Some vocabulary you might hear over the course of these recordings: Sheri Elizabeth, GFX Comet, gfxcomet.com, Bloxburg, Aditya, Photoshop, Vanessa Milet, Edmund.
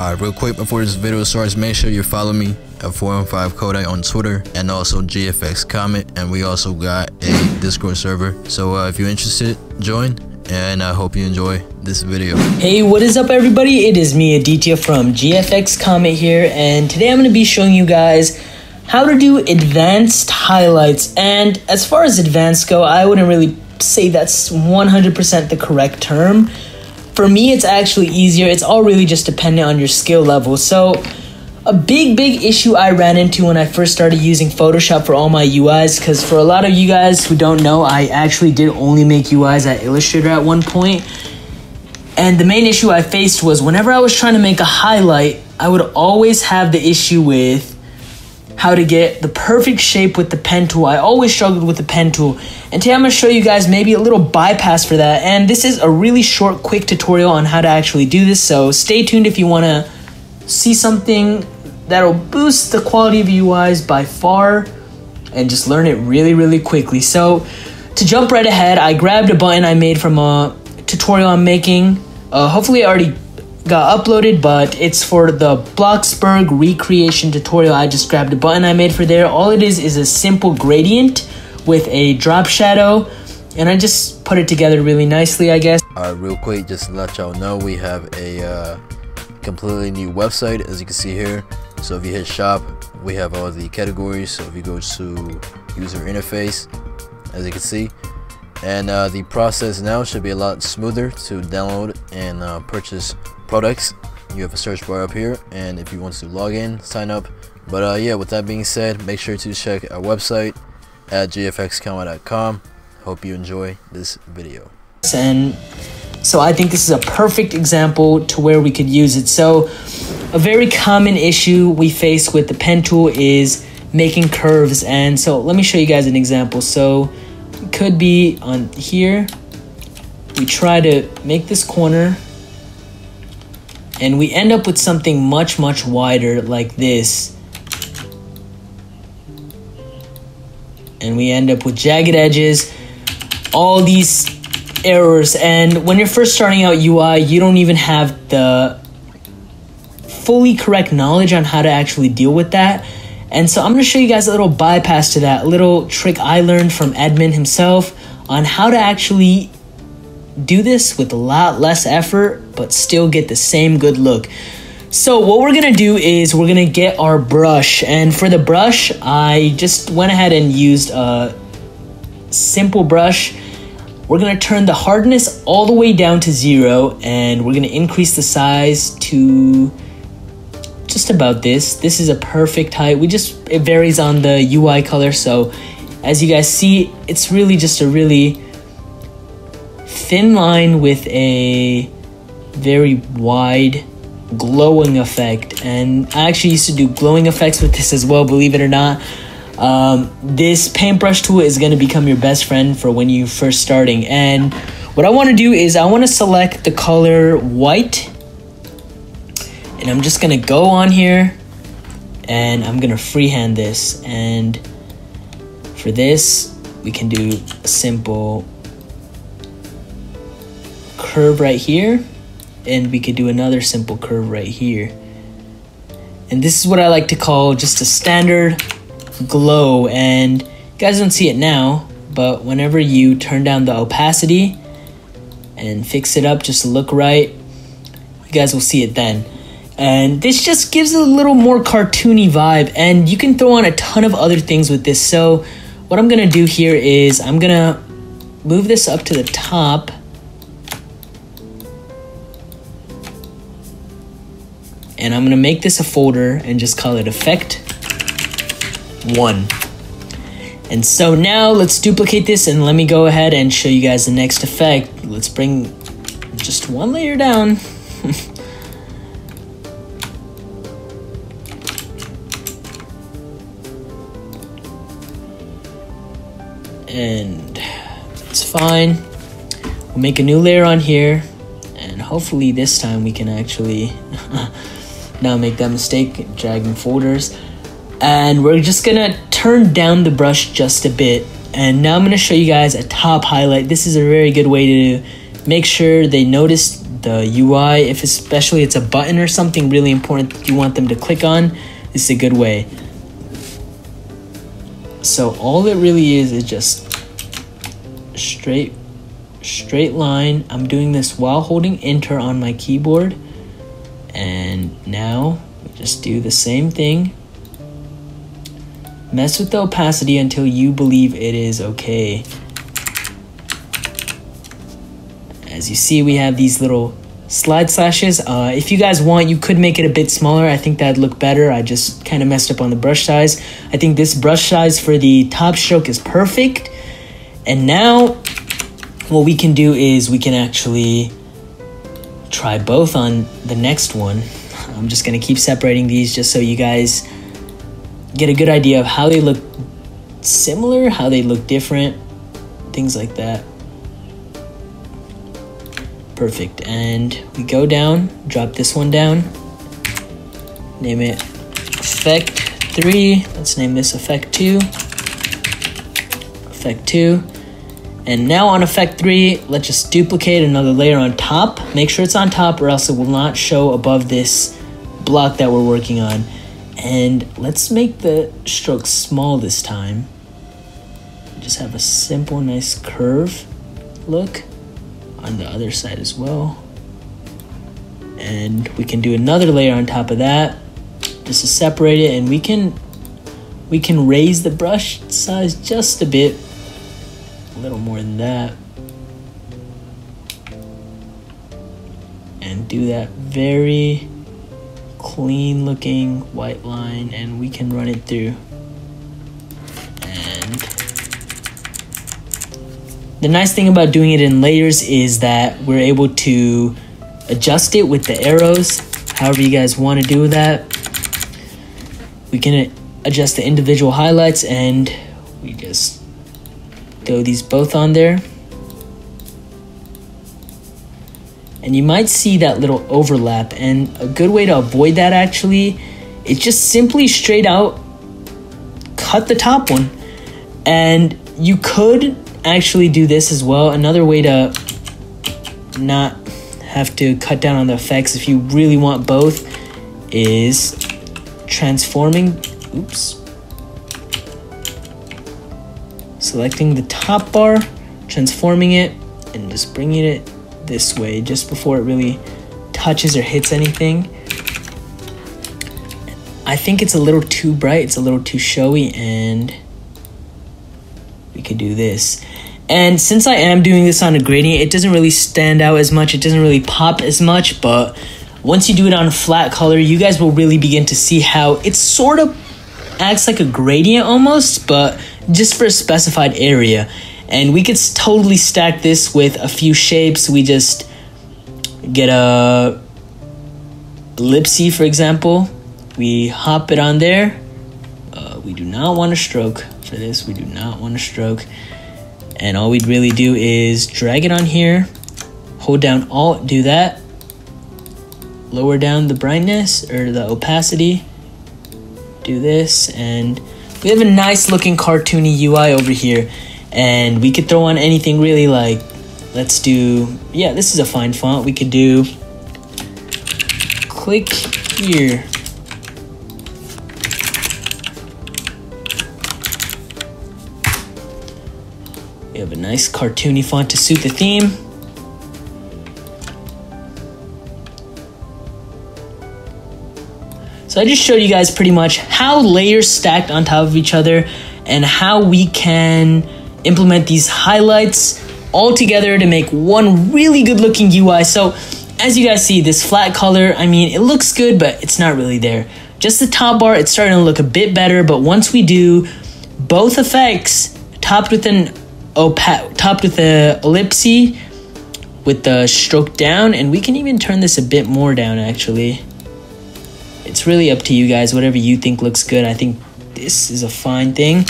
Alright, real quick before this video starts, make sure you follow me at 415 Kodai on Twitter and also GFX Comet, and we also got a Discord server. So if you're interested, join, and I hope you enjoy this video. Hey, what is up everybody? It is me, Aditya from GFX Comet here, and today I'm going to be showing you guys how to do advanced highlights. And as far as advanced go, I wouldn't really say that's 100% the correct term. For me, it's actually easier. It's all really just dependent on your skill level. So a big issue I ran into when I first started using Photoshop for all my UIs, because for a lot of you guys who don't know, I actually did only make UIs at Illustrator at one point. And the main issue I faced was whenever I was trying to make a highlight, I would always have the issue with how to get the perfect shape with the pen tool. I always struggled with the pen tool. And today I'm gonna show you guys maybe a little bypass for that. And this is a really short, quick tutorial on how to actually do this. So stay tuned if you wanna see something that'll boost the quality of UIs by far and just learn it really quickly. So to jump right ahead, I grabbed a button I made from a tutorial I'm making. Hopefully I already got uploaded, but it's for the Bloxburg recreation tutorial. I just grabbed a button I made for there. All it is a simple gradient with a drop shadow, and I just put it together really nicely, I guess. All right, real quick, just to let y'all know, we have a completely new website, as you can see here. So if you hit shop, we have all the categories. So if you go to user interface, as you can see, and the process now should be a lot smoother to download and purchase products. You have a search bar up here, and if you want to log in, sign up. But yeah, with that being said, make sure to check our website at gfxcomet.com. Hope you enjoy this video. And so I think this is a perfect example to where we could use it. So a very common issue we face with the pen tool is making curves. And so let me show you guys an example. So it could be on here. We try to make this corner, and we end up with something much wider like this. And we end up with jagged edges, all these errors. And when you're first starting out UI, you don't even have the fully correct knowledge on how to actually deal with that. And so I'm gonna show you guys a little bypass to that, a little trick I learned from Edmund himself on how to actually do this with a lot less effort, but still get the same good look. So what we're gonna do is we're gonna get our brush, and for the brush, I just went ahead and used a simple brush. We're gonna turn the hardness all the way down to 0, and we're gonna increase the size to just about this. This is a perfect height. It varies on the UI color. So as you guys see, it's really just a really thin line with a very wide glowing effect. And I actually used to do glowing effects with this as well, believe it or not. This paintbrush tool is going to become your best friend for when you're first starting. And what I want to do is I want to select the color white, and I'm just going to go on here and I'm going to freehand this. And for this, we can do a simple curve right here, and we could do another simple curve right here. And this is what I like to call just a standard glow. And you guys don't see it now, but whenever you turn down the opacity and fix it up just to look right, you guys will see it then. And this just gives it a little more cartoony vibe, and you can throw on a ton of other things with this. So what I'm gonna do here is I'm gonna move this up to the top, and I'm gonna make this a folder and just call it Effect 1. And so now let's duplicate this, and let me go ahead and show you guys the next effect. Let's bring just one layer down. And it's fine. We'll make a new layer on here, and hopefully this time we can actually now make that mistake, dragging folders. And we're just gonna turn down the brush just a bit. And now I'm gonna show you guys a top highlight. This is a very good way to make sure they notice the UI. If especially it's a button or something really important that you want them to click on, this is a good way. So all it really is just straight line. I'm doing this while holding enter on my keyboard, and now we just do the same thing. Mess with the opacity until you believe it is okay. As you see, we have these little slide slashes. If you guys want, you could make it a bit smaller. I think that'd look better. I just kind of messed up on the brush size. I think this brush size for the top stroke is perfect. And now what we can do is we can actually try both on the next one. I'm just gonna keep separating these just so you guys get a good idea of how they look similar, how they look different, things like that. Perfect, and we go down, drop this one down, name it effect 3, let's name this effect 2, effect 2, and now on effect 3, let's just duplicate another layer on top, make sure it's on top or else it will not show above this block that we're working on, and let's make the stroke small this time, just have a simple nice curve look on the other side as well. And we can do another layer on top of that just to separate it, and we can raise the brush size just a bit, a little more than that, and do that very clean looking white line, and we can run it through. The nice thing about doing it in layers is that we're able to adjust it with the arrows, however you guys want to do that. We can adjust the individual highlights, and we just throw these both on there. And you might see that little overlap, and a good way to avoid that actually is just simply straight out cut the top one. And you could actually do this as well. Another way to not have to cut down on the effects if you really want both is transforming, selecting the top bar, transforming it, and just bringing it this way just before it really touches or hits anything. I think it's a little too bright, it's a little too showy, and we could do this. And since I am doing this on a gradient, it doesn't really stand out as much, it doesn't really pop as much, but once you do it on a flat color, you guys will really begin to see how it sort of acts like a gradient almost, but just for a specified area. And we could totally stack this with a few shapes. We just get a ellipsis, for example, we hop it on there. We do not want a stroke for this, we do not want a stroke, and all we'd really do is drag it on here, hold down alt, do that, lower down the brightness or the opacity, do this, and we have a nice looking cartoony UI over here. And we could throw on anything really, like let's do, yeah, this is a fine font, we could do click here, have a nice cartoony font to suit the theme. So I just showed you guys pretty much how layers stacked on top of each other and how we can implement these highlights all together to make one really good looking UI. So as you guys see, this flat color, I mean, it looks good, but it's not really there. Just the top bar, it's starting to look a bit better, but once we do both effects topped with an topped with the ellipsis, with the stroke down, and we can even turn this a bit more down actually. It's really up to you guys, whatever you think looks good. I think this is a fine thing.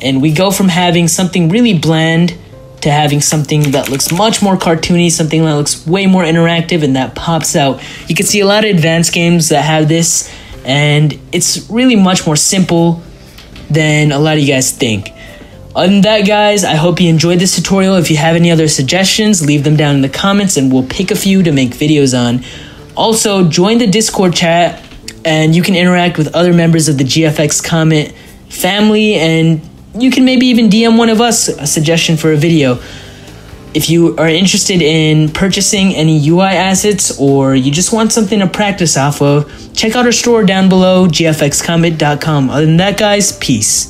And we go from having something really bland to having something that looks much more cartoony, something that looks way more interactive and that pops out. You can see a lot of advanced games that have this, and it's really much more simple than a lot of you guys think. Other than that, guys, I hope you enjoyed this tutorial. If you have any other suggestions, leave them down in the comments and we'll pick a few to make videos on. Also, join the Discord chat and you can interact with other members of the GFX Comet family, and you can maybe even DM one of us a suggestion for a video. If you are interested in purchasing any UI assets or you just want something to practice off of, check out our store down below, gfxcomet.com. Other than that, guys, peace.